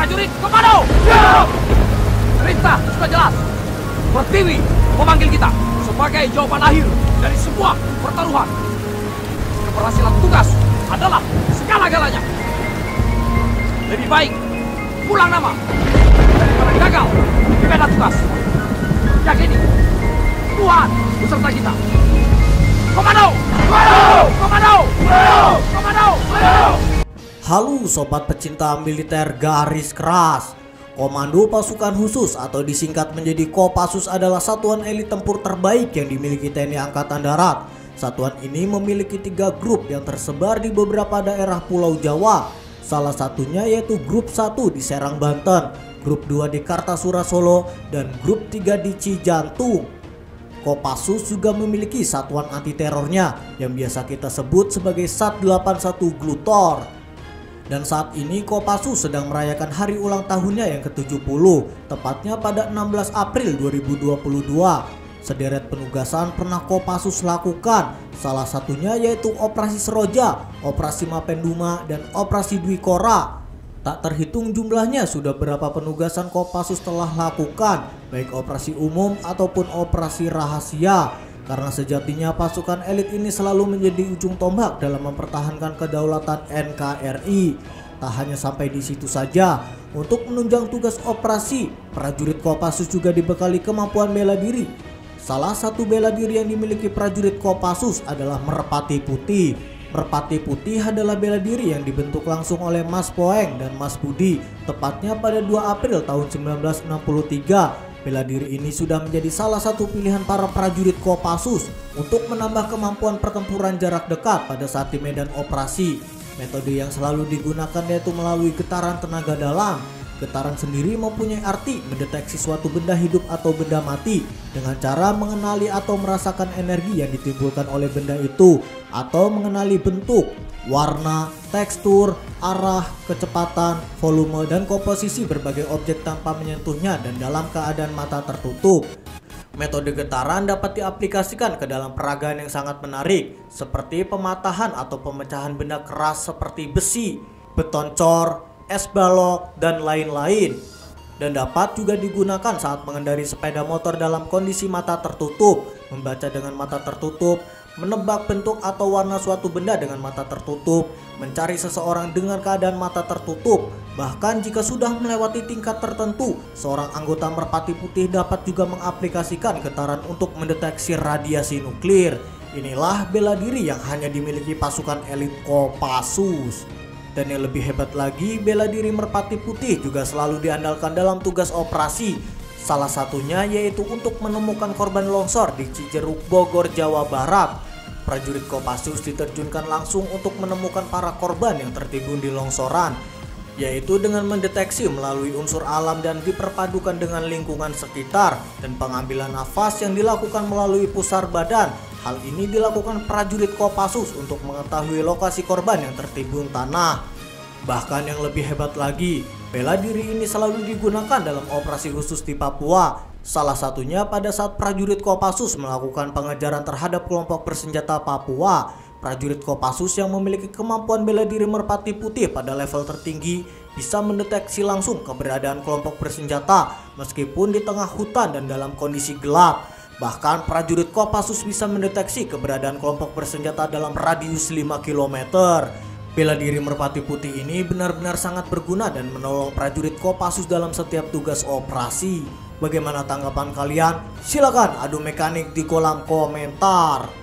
Prajurit komando! Siap! Perintah sudah jelas. Pertiwi memanggil kita sebagai jawaban akhir dari sebuah pertaruhan. Keberhasilan tugas adalah segala-galanya. Lebih baik pulang nama daripada gagal di medan tugas. Yakini Tuhan beserta kita. Komando! Komando! Komando! Komando! Komando! Komando! Halo sobat pecinta militer garis keras. Komando Pasukan Khusus atau disingkat menjadi Kopassus adalah satuan elit tempur terbaik yang dimiliki TNI Angkatan Darat. Satuan ini memiliki 3 grup yang tersebar di beberapa daerah Pulau Jawa. Salah satunya yaitu grup 1 di Serang, Banten, grup 2 di Kartasura, Solo, dan grup 3 di Cijantung. Kopassus juga memiliki satuan anti terornya yang biasa kita sebut sebagai Sat-81 Gultor. Dan saat ini Kopassus sedang merayakan hari ulang tahunnya yang ke-70, tepatnya pada 16 April 2022. Sederet penugasan pernah Kopassus lakukan, salah satunya yaitu Operasi Seroja, Operasi Mapenduma, dan Operasi Dwi Kora. Tak terhitung jumlahnya sudah berapa penugasan Kopassus telah lakukan, baik operasi umum ataupun operasi rahasia. Karena sejatinya pasukan elit ini selalu menjadi ujung tombak dalam mempertahankan kedaulatan NKRI. Tak hanya sampai di situ saja, untuk menunjang tugas operasi, prajurit Kopassus juga dibekali kemampuan bela diri. Salah satu bela diri yang dimiliki prajurit Kopassus adalah Merpati Putih. Merpati Putih adalah bela diri yang dibentuk langsung oleh Mas Poeng dan Mas Budi, tepatnya pada 2 April tahun 1963. Bela diri ini sudah menjadi salah satu pilihan para prajurit Kopassus untuk menambah kemampuan pertempuran jarak dekat pada saat di medan operasi. Metode yang selalu digunakan yaitu melalui getaran tenaga dalam. Getaran sendiri mempunyai arti mendeteksi suatu benda hidup atau benda mati dengan cara mengenali atau merasakan energi yang ditimbulkan oleh benda itu, atau mengenali bentuk, warna, tekstur, arah, kecepatan, volume, dan komposisi berbagai objek tanpa menyentuhnya dan dalam keadaan mata tertutup. Metode getaran dapat diaplikasikan ke dalam peragaan yang sangat menarik, seperti pematahan atau pemecahan benda keras seperti besi, beton cor, es balok, dan lain-lain. Dan dapat juga digunakan saat mengendari sepeda motor dalam kondisi mata tertutup, membaca dengan mata tertutup, menebak bentuk atau warna suatu benda dengan mata tertutup, mencari seseorang dengan keadaan mata tertutup. Bahkan jika sudah melewati tingkat tertentu, seorang anggota Merpati Putih dapat juga mengaplikasikan getaran untuk mendeteksi radiasi nuklir. Inilah bela diri yang hanya dimiliki pasukan elit Kopassus. Dan yang lebih hebat lagi, bela diri Merpati Putih juga selalu diandalkan dalam tugas operasi. Salah satunya yaitu untuk menemukan korban longsor di Cijeruk, Bogor, Jawa Barat. Prajurit Kopassus diterjunkan langsung untuk menemukan para korban yang tertimbun di longsoran, yaitu dengan mendeteksi melalui unsur alam dan diperpadukan dengan lingkungan sekitar dan pengambilan nafas yang dilakukan melalui pusar badan. Hal ini dilakukan prajurit Kopassus untuk mengetahui lokasi korban yang tertimbun tanah. Bahkan yang lebih hebat lagi, bela diri ini selalu digunakan dalam operasi khusus di Papua. Salah satunya pada saat prajurit Kopassus melakukan pengejaran terhadap kelompok bersenjata Papua. Prajurit Kopassus yang memiliki kemampuan bela diri Merpati Putih pada level tertinggi bisa mendeteksi langsung keberadaan kelompok bersenjata meskipun di tengah hutan dan dalam kondisi gelap. Bahkan prajurit Kopassus bisa mendeteksi keberadaan kelompok bersenjata dalam radius 5 km. Bela diri Merpati Putih ini benar-benar sangat berguna dan menolong prajurit Kopassus dalam setiap tugas operasi. Bagaimana tanggapan kalian? Silakan adu mekanik di kolom komentar.